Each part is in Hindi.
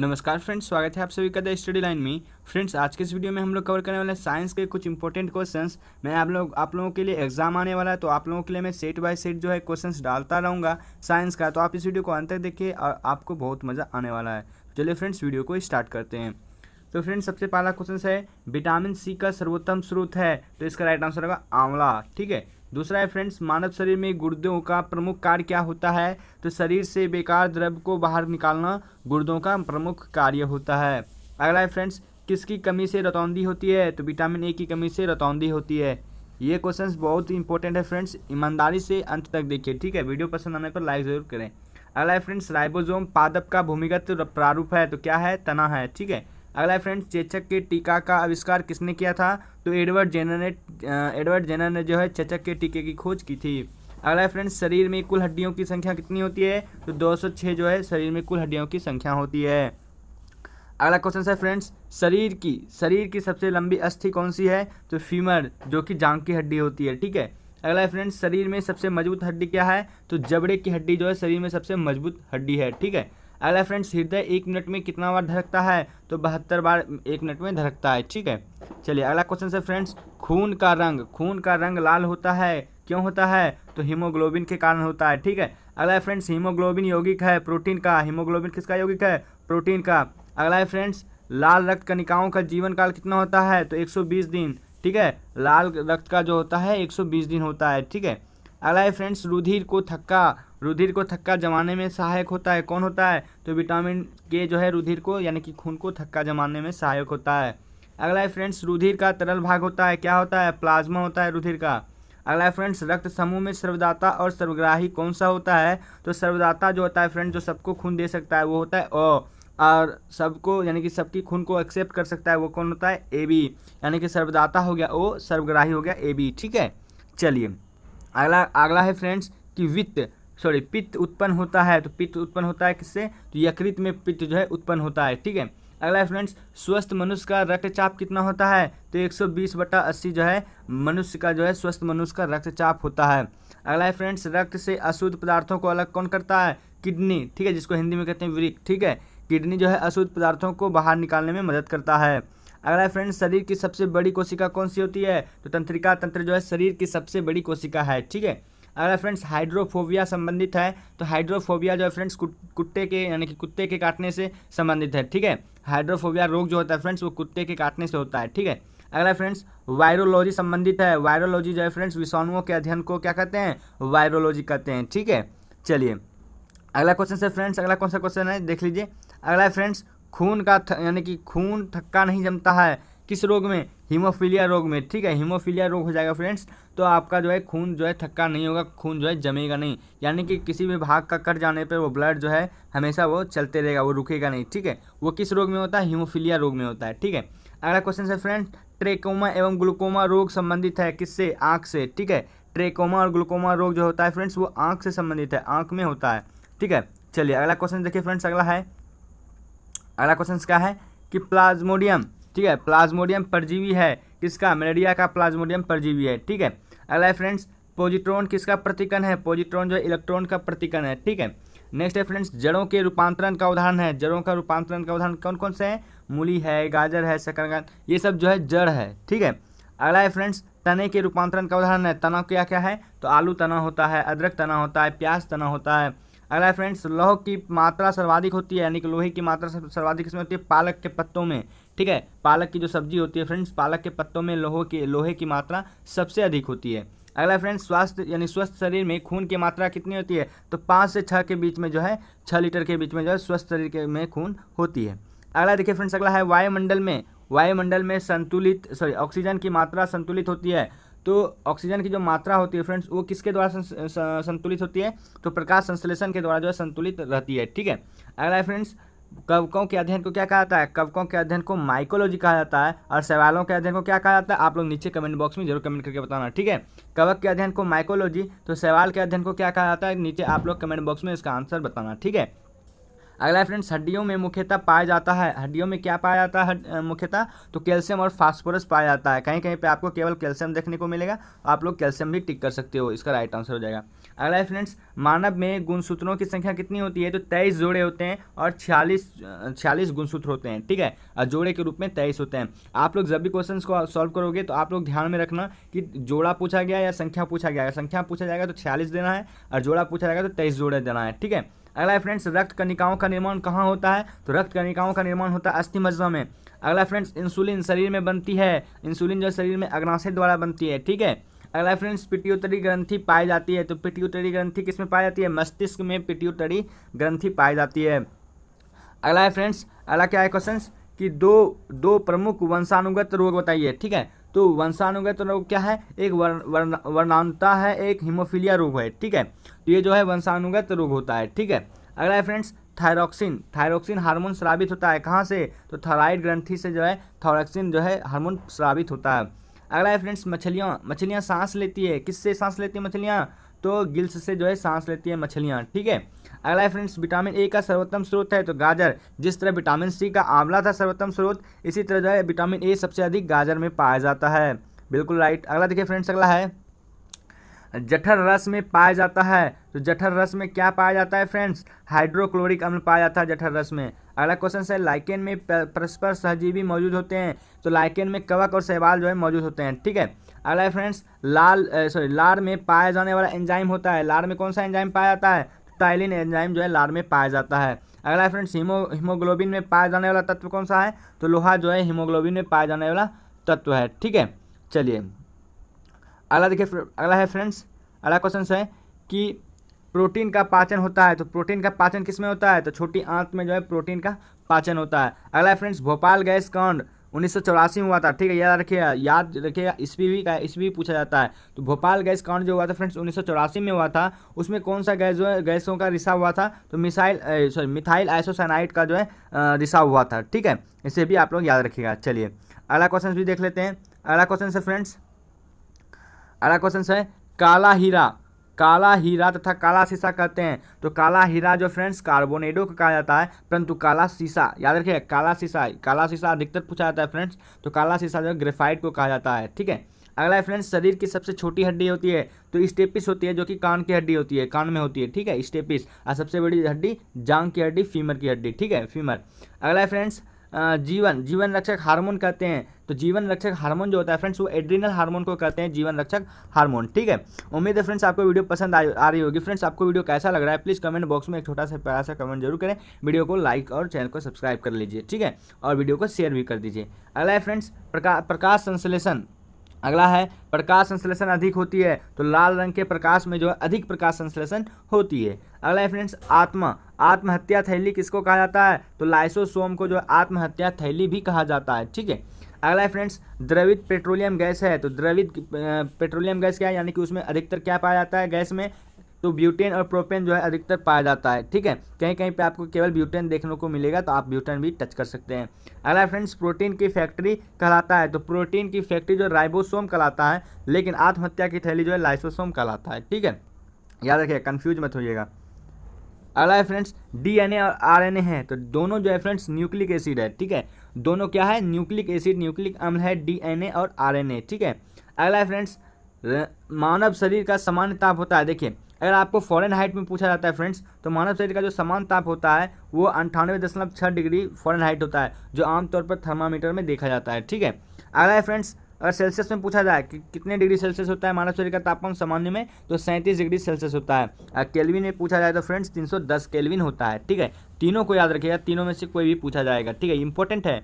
नमस्कार फ्रेंड्स, स्वागत है आप सभी का द स्टडी लाइन में। फ्रेंड्स, आज के इस वीडियो में हम लोग कवर करने वाले हैं साइंस के कुछ इंपॉर्टेंट क्वेश्चंस। मैं आप लोगों के लिए एग्जाम आने वाला है, तो आप लोगों के लिए मैं सेट बाय सेट जो है क्वेश्चंस डालता रहूँगा साइंस का। तो आप इस वीडियो को अंत तक देखिए और आपको बहुत मज़ा आने वाला है। चलिए फ्रेंड्स, वीडियो को स्टार्ट करते हैं। तो फ्रेंड्स, सबसे पहला क्वेश्चन है विटामिन सी का सर्वोत्तम स्रोत है, तो इसका राइट आंसर होगा आंवला। ठीक है। दूसरा है फ्रेंड्स, मानव शरीर में गुर्दों का प्रमुख कार्य क्या होता है, तो शरीर से बेकार द्रव्य को बाहर निकालना गुर्दों का प्रमुख कार्य होता है। अगला है फ्रेंड्स, किसकी कमी से रतौंधी होती है, तो विटामिन ए की कमी से रतौंधी होती है। ये क्वेश्चंस बहुत इंपॉर्टेंट है फ्रेंड्स, ईमानदारी से अंत तक देखिए। ठीक है, वीडियो पसंद आने पर लाइक ज़रूर करें। अगला है फ्रेंड्स, राइबोसोम पादप का भूमिगत प्रारूप है, तो क्या है, तना है। ठीक है। अगला है फ्रेंड्स, चेचक के टीका का आविष्कार किसने किया था, तो एडवर्ड जेनर ने जो है चेचक के टीके की खोज की थी। अगला है फ्रेंड्स, शरीर में कुल हड्डियों की संख्या कितनी होती है, तो 206 जो है शरीर में कुल हड्डियों की संख्या होती है। अगला क्वेश्चन है फ्रेंड्स, शरीर की सबसे लंबी अस्थि कौन सी है, तो फीमर, जो कि जांघ की हड्डी होती है। ठीक है। अगला है फ्रेंड्स, शरीर में सबसे मजबूत हड्डी क्या है, तो जबड़े की हड्डी जो है शरीर में सबसे मजबूत हड्डी है। ठीक है। अगला फ्रेंड्स, हृदय 1 मिनट में कितना बार धड़कता है, तो 72 बार 1 मिनट में धड़कता है। ठीक है। चलिए, अगला क्वेश्चन है फ्रेंड्स, खून का रंग लाल होता है, क्यों होता है, तो हीमोग्लोबिन के कारण होता है। ठीक है। अगला है फ्रेंड्स, हीमोग्लोबिन यौगिक है प्रोटीन का। हीमोग्लोबिन किसका यौगिक है, प्रोटीन का। अगला है फ्रेंड्स, लाल रक्त कणिकाओं का जीवन काल कितना होता है, तो 120 दिन। ठीक है। लाल रक्त का जो होता है 120 दिन होता है। ठीक है। अगला है फ्रेंड्स, रुधिर को थक्का जमाने में सहायक होता है, कौन होता है, तो विटामिन के जो है रुधिर को यानी कि खून को थक्का जमाने में सहायक होता है। अगला है फ्रेंड्स, रुधिर का तरल भाग होता है, क्या होता है, प्लाज्मा होता है रुधिर का। अगला है फ्रेंड्स, रक्त समूह में सर्वदाता और सर्वग्राही कौन सा होता है, तो सर्वदाता जो होता है फ्रेंड्स, जो सबको खून दे सकता है वो होता है ओ, और सबको यानी कि सबकी खून को एक्सेप्ट कर सकता है वो कौन होता है, ए बी। यानी कि सर्वदाता हो गया ओ, सर्वग्राही हो गया ए बी। ठीक है। चलिए, अगला है फ्रेंड्स कि पित्त उत्पन्न होता है, तो पित्त उत्पन्न होता है किससे, तो यकृत में पित्त जो है उत्पन्न होता है। ठीक है। अगला है फ्रेंड्स, स्वस्थ मनुष्य का रक्तचाप कितना होता है, तो 120/80 जो है मनुष्य का जो है स्वस्थ मनुष्य का रक्तचाप होता है। अगला है फ्रेंड्स, रक्त से अशुद्ध पदार्थों को अलग कौन करता है, किडनी। ठीक है, जिसको हिंदी में कहते हैं वृक्क। ठीक है। किडनी जो है अशुद्ध पदार्थों को बाहर निकालने में मदद करता है। अगला है फ्रेंड्स, शरीर की सबसे बड़ी कोशिका कौन सी होती है, तो तंत्रिका तंत्र जो है शरीर की सबसे बड़ी कोशिका है। ठीक है। अगला फ्रेंड्स, हाइड्रोफोबिया संबंधित है, तो हाइड्रोफोबिया जो है फ्रेंड्स कुत्ते के यानी कि कुत्ते के काटने से संबंधित है। ठीक है। हाइड्रोफोबिया रोग जो होता है फ्रेंड्स वो कुत्ते के काटने से होता है। ठीक है। अगला फ्रेंड्स, वायरोलॉजी संबंधित है। वायरोलॉजी जो है फ्रेंड्स विषाणुओं के अध्ययन को क्या कहते हैं, वायरोलॉजी कहते हैं। ठीक है। चलिए, अगला क्वेश्चन है फ्रेंड्स, अगला कौन सा क्वेश्चन है देख लीजिए। अगला है फ्रेंड्स, खून थक्का नहीं जमता है किस रोग में, हीमोफिलिया रोग में। ठीक है। हीमोफिलिया रोग हो जाएगा फ्रेंड्स तो आपका जो है खून जो है थक्का नहीं होगा, खून जो है जमेगा नहीं, यानी कि किसी भी भाग का कट जाने पर वो ब्लड जो है हमेशा वो चलते रहेगा, वो रुकेगा नहीं। ठीक है। वो किस रोग में होता है, हीमोफिलिया रोग में होता है। ठीक है। अगला क्वेश्चन है फ्रेंड्स, ट्रेकोमा एवं ग्लूकोमा रोग संबंधित है किससे, आँख से। ठीक है। ट्रेकोमा और ग्लूकोमा रोग जो होता है फ्रेंड्स वो आँख से संबंधित है, आँख में होता है। ठीक है। चलिए, अगला क्वेश्चन देखिए फ्रेंड्स, अगला क्वेश्चन क्या है कि प्लाज्मोडियम। ठीक है। प्लाज्मोडियम परजीवी है किसका, मलेरिया का प्लाज्मोडियम परजीवी है। ठीक है। अगला है फ्रेंड्स, पॉजिट्रॉन किसका प्रतिकन है, पॉजिट्रॉन जो इलेक्ट्रॉन का प्रतिकन है। ठीक है। नेक्स्ट है फ्रेंड्स, जड़ों के रूपांतरण का उदाहरण है। जड़ों का रूपांतरण का उदाहरण कौन कौन से हैं, मूली है, गाजर है, शकरकंद, ये सब जो है जड़ है। ठीक है। अगला है फ्रेंड्स, तने के रूपांतरण का उदाहरण है। तना क्या क्या है, तो आलू तना होता है, अदरक तना होता है, प्याज तना होता है। अगला है फ्रेंड्स, लोह की मात्रा सर्वाधिक होती है, यानी कि लोहे की मात्रा सर्वाधिक इसमें होती है, पालक के पत्तों में। ठीक है। पालक की जो सब्जी होती है फ्रेंड्स, पालक के पत्तों में लोहे की मात्रा सबसे अधिक होती है। अगला फ्रेंड्स, स्वस्थ शरीर में खून की मात्रा कितनी होती है, तो 5 से 6 के बीच में जो है, 6 लीटर के बीच में जो है स्वस्थ शरीर के में खून होती है। अगला देखिए फ्रेंड्स, अगला है वायुमंडल में ऑक्सीजन की मात्रा संतुलित होती है, तो ऑक्सीजन की जो मात्रा होती है फ्रेंड्स वो किसके द्वारा संतुलित होती है, तो प्रकाश संश्लेषण के द्वारा जो है संतुलित रहती है। ठीक है। अगला है फ्रेंड्स, कवकों के अध्ययन को क्या कहा जाता है, कवकों के अध्ययन को माइकोलॉजी कहा जाता है, और शैवालों के अध्ययन को क्या कहा जाता है, आप लोग नीचे कमेंट बॉक्स में जरूर कमेंट करके बताना। ठीक है। कवक के अध्ययन को माइकोलॉजी, तो शैवाल के अध्ययन को क्या कहा जाता है, नीचे आप लोग कमेंट बॉक्स में इसका आंसर बताना। ठीक है। अगला है फ्रेंड्स हड्डियों में मुख्यतः पाया जाता है, हड्डियों में क्या पाया जाता है मुख्यतः, तो कैल्शियम और फास्फोरस पाया जाता है। कहीं कहीं पे आपको केवल कैल्शियम देखने को मिलेगा, आप लोग कैल्शियम भी टिक कर सकते हो, इसका राइट आंसर हो जाएगा। अगला है फ्रेंड्स मानव में गुणसूत्रों की संख्या कितनी होती है, तो 23 जोड़े होते हैं और 46 गुणसूत्र होते हैं, ठीक है, और जोड़े के रूप में 23 होते हैं। आप लोग जब भी क्वेश्चन को सॉल्व करोगे तो आप लोग ध्यान में रखना कि जोड़ा पूछा गया या संख्या पूछा गया, संख्या पूछा जाएगा तो 46 देना है और जोड़ा पूछा जाएगा तो 23 जोड़े देना है, ठीक है। अगला है फ्रेंड्स रक्त कणिकाओं का निर्माण कहाँ होता है, तो रक्त कणिकाओं का निर्माण होता है अस्थि मज्जा में। अगला फ्रेंड्स इंसुलिन शरीर में बनती है, इंसुलिन जो शरीर में अग्नाशय द्वारा बनती है, ठीक है। अगला फ्रेंड्स पिट्यूटरी ग्रंथि पाई जाती है, तो पिट्यूटरी ग्रंथि किसमें पाई जाती है, मस्तिष्क में पिट्यूटरी ग्रंथि पाई जाती है। अगला है फ्रेंड्स, अगला क्या है क्वेश्चन कि दो प्रमुख वंशानुगत रोग बताइए, ठीक है। तो वंशानुगत रोग क्या है, एक वर्णानुता है, एक हीमोफिलिया रोग है, ठीक है। तो ये जो है वंशानुगत रोग होता है, ठीक है। अगला है फ्रेंड्स थायरोक्सिन, थायरोक्सिन हार्मोन स्रावित होता है कहाँ से, तो थायराइड ग्रंथि से जो है थायरोक्सिन जो है हार्मोन स्रावित होता है। अगला है फ्रेंड्स मछलियाँ, मछलियाँ सांस लेती है, किससे सांस लेती है मछलियाँ, तो गिल्स से जो है सांस लेती है मछलियाँ, ठीक है। अगला है फ्रेंड्स विटामिन ए का सर्वोत्तम स्रोत है, तो गाजर। जिस तरह विटामिन सी का आंवला था सर्वोत्तम स्रोत, इसी तरह जो है विटामिन ए सबसे अधिक गाजर में पाया जाता है, बिल्कुल राइट। अगला देखिए फ्रेंड्स, अगला है जठर रस में पाया जाता है, तो जठर रस में क्या पाया जाता है फ्रेंड्स, हाइड्रोक्लोरिक अम्ल पाया जाता है जठर रस में। अगला क्वेश्चन है लाइकेन में परस्पर सहजीवी मौजूद होते हैं, तो लाइकेन में कवक और शैवाल जो है मौजूद होते हैं, ठीक है। अगला है फ्रेंड्स लार में पाया जाने वाला एंजाइम होता है, लार में कौन सा एंजाइम पाया जाता है, टाइलिन एंजाइम जो है लार में पाया जाता है। अगला है फ्रेंड्स हीमोग्लोबिन में पाया जाने वाला तत्व कौन सा है, तो लोहा जो है हीमोग्लोबिन में पाया जाने वाला तत्व है, ठीक है। चलिए अगला देखिए, अगला है फ्रेंड्स, अगला क्वेश्चन है कि प्रोटीन का पाचन होता है, तो प्रोटीन का पाचन किस में होता है, तो छोटी आंत में जो है प्रोटीन का पाचन होता है। अगला है फ्रेंड्स भोपाल गैस कांड 1984 हुआ था, ठीक है, याद रखिएगा ईस्वी भी पूछा जाता है। तो भोपाल गैस कांड जो हुआ था फ्रेंड्स 1984 में हुआ था, उसमें कौन सा गैस जो है गैसों का रिसाव हुआ था, तो मिथाइल आइसोसैनाइट का जो है रिसाव हुआ था, ठीक है, इसे भी आप लोग याद रखिएगा। चलिए अगला क्वेश्चन भी देख लेते हैं, अगला क्वेश्चन है फ्रेंड्स, अगला क्वेश्चन है काला हीरा, काला हीरा तथा काला शीशा कहते हैं, तो काला हीरा जो फ्रेंड्स कार्बोनेडो को कहा जाता है, परंतु काला शीशा याद रखिए काला शीशा अधिकतर पूछा जाता है फ्रेंड्स, तो काला शीशा जो ग्रेफाइट को कहा जाता है, ठीक है। अगला है फ्रेंड्स शरीर की सबसे छोटी हड्डी होती है, तो स्टेपिस होती है, जो कि कान की हड्डी होती है, कान में होती है, ठीक है, स्टेपिस। और सबसे बड़ी हड्डी जांघ की हड्डी, फीमर की हड्डी, ठीक है, फीमर। अगला है फ्रेंड्स जीवन रक्षक हार्मोन कहते हैं, तो जीवन रक्षक हार्मोन जो होता है फ्रेंड्स वो एड्रीनल हार्मोन को कहते हैं जीवन रक्षक हार्मोन, ठीक है। उम्मीद है फ्रेंड्स आपको वीडियो पसंद आ रही होगी। फ्रेंड्स आपको वीडियो कैसा लग रहा है प्लीज़ कमेंट बॉक्स में एक छोटा सा प्यारा सा कमेंट जरूर करें, वीडियो को लाइक और चैनल को सब्सक्राइब कर लीजिए, ठीक है, और वीडियो को शेयर भी कर दीजिए। अगला है फ्रेंड्स प्रकाश संश्लेषण, अगला है प्रकाश संश्लेषण अधिक होती है, तो लाल रंग के प्रकाश में जो है अधिक प्रकाश संश्लेषण होती है। अगला है फ्रेंड्स आत्महत्या थैली किसको कहा जाता है, तो लाइसोसोम को जो है आत्महत्या थैली भी कहा जाता है, ठीक है। अगला है फ्रेंड्स द्रवित पेट्रोलियम गैस है, तो द्रवित पेट्रोलियम गैस क्या है, यानी कि उसमें अधिकतर क्या पाया जाता है गैस में, तो ब्यूटेन और प्रोपेन जो है अधिकतर पाया जाता है, ठीक है। कहीं कहीं पे आपको केवल ब्यूटेन देखने को मिलेगा, तो आप ब्यूटेन भी टच कर सकते हैं। अगला फ्रेंड्स प्रोटीन की फैक्ट्री कहलाता है, तो प्रोटीन की फैक्ट्री जो राइबोसोम कहलाता है, लेकिन आत्महत्या की थैली जो है लाइसोसोम कहलाता है, ठीक है, याद रखिए कन्फ्यूज मत होइएगा। अगला है फ्रेंड्स डीएनए और आरएनए है, तो दोनों जो है फ्रेंड्स न्यूक्लिक एसिड है, ठीक है, दोनों क्या है न्यूक्लिक एसिड, न्यूक्लिक अम्ल है डीएनए और आरएनए, ठीक है। अगला है फ्रेंड्स मानव शरीर का सामान्य ताप होता है, देखिए अगर आपको फ़ारेनहाइट में पूछा जाता है फ्रेंड्स, तो मानव शरीर का जो सामान्य ताप होता है वो 98.6 डिग्री फ़ारेनहाइट होता है, जो आमतौर पर थर्मामीटर में देखा जाता है, ठीक है। अगला है फ्रेंड्स अगर सेल्सियस में पूछा जाए कि कितने डिग्री सेल्सियस होता है मानव शरीर का तापमान सामान्य में, तो 37 डिग्री सेल्सियस होता है। और केल्विन में पूछा जाए तो फ्रेंड्स 310 केल्विन होता है, ठीक है। तीनों को याद रखिएगा, तीनों में से कोई भी पूछा जाएगा, ठीक है, इंपॉर्टेंट है।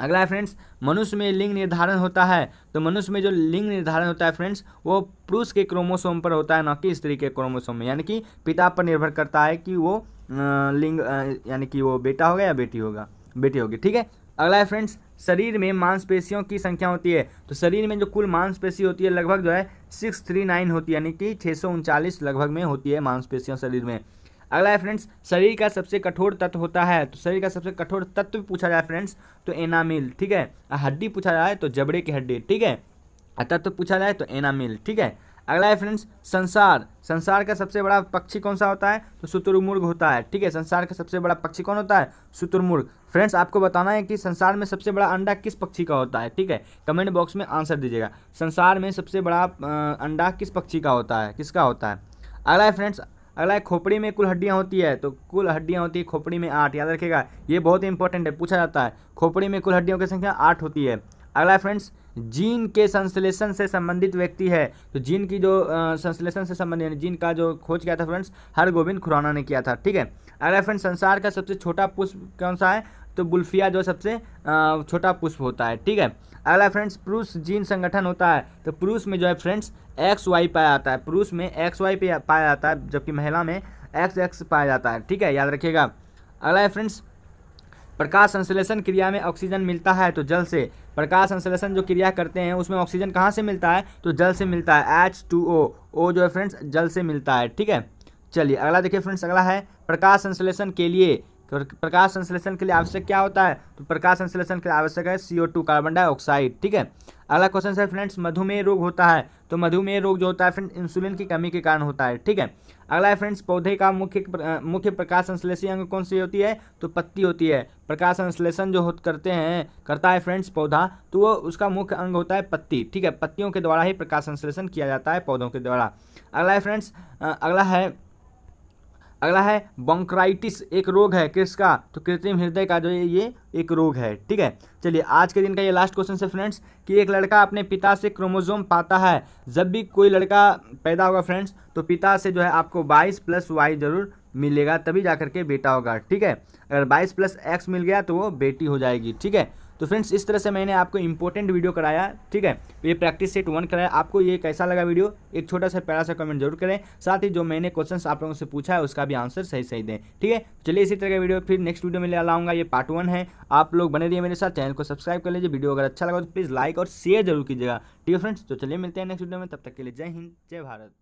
अगला है फ्रेंड्स मनुष्य में लिंग निर्धारण होता है, तो मनुष्य में जो लिंग निर्धारण होता है फ्रेंड्स वो पुरुष के क्रोमोसोम पर होता है, ना कि स्त्री के क्रोमोसोम में, यानी कि पिता पर निर्भर करता है कि वो लिंग यानी कि वो बेटा होगा या बेटी होगी, ठीक है। अगला है फ्रेंड्स शरीर में मांसपेशियों की संख्या होती है, तो शरीर में जो कुल मांसपेशी होती है लगभग जो है 639 होती है, यानी कि 639 लगभग में होती है मांसपेशियाँ शरीर में। अगला है फ्रेंड्स शरीर का सबसे कठोर तत्व होता है, तो शरीर का सबसे कठोर तत्व पूछा जाए फ्रेंड्स तो एनामिल, ठीक है। हड्डी पूछा जाए तो जबड़े की हड्डी, ठीक है, तत्व पूछा जाए तो एनामिल, ठीक है। अगला है फ्रेंड्स संसार। संसार का सबसे बड़ा पक्षी कौन सा होता है? तो शुतुरमुर्ग होता है। ठीक है, संसार का सबसे बड़ा पक्षी कौन होता है? शुतुरमुर्ग। फ्रेंड्स आपको बताना है कि संसार में सबसे बड़ा अंडा किस पक्षी का होता है। ठीक है, कमेंट बॉक्स में आंसर दीजिएगा, संसार में सबसे बड़ा अंडा किस पक्षी का होता है, किसका होता है। अगला है फ्रेंड्स, अगला है खोपड़ी में कुल हड्डियाँ होती है, तो कुल हड्डियाँ होती है खोपड़ी में 8, याद रखेगा, ये बहुत ही इंपॉर्टेंट है, पूछा जाता है, खोपड़ी में कुल हड्डियों की संख्या 8 होती है। अगला है फ्रेंड्स जीन के संश्लेषण से संबंधित व्यक्ति है, तो जीन की जो संश्लेषण से संबंधित जीन का जो खोज किया था फ्रेंड्स हर गोविंद खुराना ने किया था। ठीक है, अगला फ्रेंड्स संसार का सबसे छोटा पुष्प कौन सा है? तो बुल्फिया जो सबसे छोटा पुष्प होता है। ठीक है, अगला फ्रेंड्स पुरुष जीन संगठन होता है, तो पुरुष में जो है फ्रेंड्स XY पाया जाता है, पुरुष में XY पाया जाता है, जबकि महिला में XX पाया जाता है। ठीक है, याद रखिएगा। अगला है फ्रेंड्स प्रकाश संश्लेषण क्रिया में ऑक्सीजन मिलता है तो जल से, प्रकाश संश्लेषण जो क्रिया करते हैं उसमें ऑक्सीजन कहाँ से मिलता है? तो जल से मिलता है, H2O, O जो है फ्रेंड्स जल से मिलता है। ठीक है, चलिए अगला देखिए फ्रेंड्स, अगला है प्रकाश संश्लेषण के लिए, प्रकाश संश्लेषण के लिए आवश्यक क्या होता है? तो प्रकाश संश्लेषण के लिए आवश्यक है CO2 कार्बन डाइऑक्साइड। ठीक है, अगला क्वेश्चन है फ्रेंड्स मधुमेह रोग होता है, तो मधुमेह रोग जो होता है फ्रेंड्स इंसुलिन की कमी के कारण होता है। ठीक है, अगला है फ्रेंड्स पौधे का मुख्य प्रकाश संश्लेषी अंग कौन सी होती है? तो पत्ती होती है, प्रकाश संश्लेषण जो करता है फ्रेंड्स पौधा, तो वो उसका मुख्य अंग होता है पत्ती। ठीक है, पत्तियों के द्वारा ही प्रकाश संश्लेषण किया जाता है पौधों के द्वारा। अगला है फ्रेंड्स, अगला है ब्रोंकाइटिस एक रोग है, किसका? तो कृत्रिम हृदय का जो ये एक रोग है। ठीक है, चलिए आज के दिन का ये लास्ट क्वेश्चन है फ्रेंड्स कि एक लड़का अपने पिता से क्रोमोसोम पाता है, जब भी कोई लड़का पैदा होगा फ्रेंड्स तो पिता से जो है आपको 22+Y जरूर मिलेगा, तभी जा करके बेटा होगा। ठीक है, अगर 22+X मिल गया तो वो बेटी हो जाएगी। ठीक है, तो फ्रेंड्स इस तरह से मैंने आपको इंपॉर्टेंट वीडियो कराया। ठीक है, ये प्रैक्टिस सेट 1 कराया। आपको ये कैसा लगा वीडियो, एक छोटा सा प्यारा सा कमेंट जरूर करें, साथ ही जो मैंने क्वेश्चंस आप लोगों से पूछा है उसका भी आंसर सही सही दें। ठीक है, चलिए इसी तरह का वीडियो फिर नेक्स्ट वीडियो में ले लाऊंगा, ये पार्ट 1 है। आप लोग बने रहिए मेरे साथ, चैनल को सब्सक्राइब कर लीजिए, वीडियो अगर अच्छा लगा तो प्लीज़ लाइक और शेयर जरूर कीजिएगा। ठीक है फ्रेंड्स, तो चलिए मिलते हैं नेक्स्ट वीडियो में, तब तक के लिए जय हिंद जय भारत।